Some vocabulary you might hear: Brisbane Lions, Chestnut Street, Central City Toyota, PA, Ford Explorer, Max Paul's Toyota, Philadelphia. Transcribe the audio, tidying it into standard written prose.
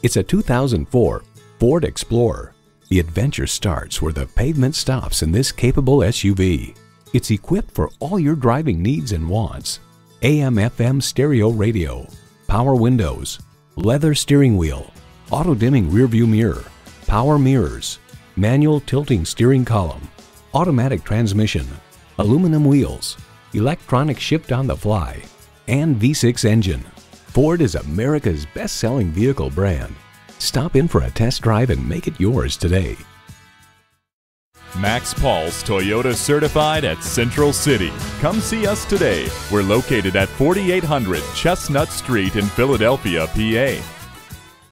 It's a 2004 Ford Explorer. The adventure starts where the pavement stops in this capable SUV. It's equipped for all your driving needs and wants. AM/FM stereo radio, power windows, leather steering wheel, auto-dimming rearview mirror, power mirrors, manual tilting steering column, automatic transmission, aluminum wheels, electronic shift on the fly, and V6 engine. Ford is America's best-selling vehicle brand. Stop in for a test drive and make it yours today. Max Paul's Toyota, certified at Central City. Come see us today. We're located at 4800 Chestnut St in Philadelphia, PA.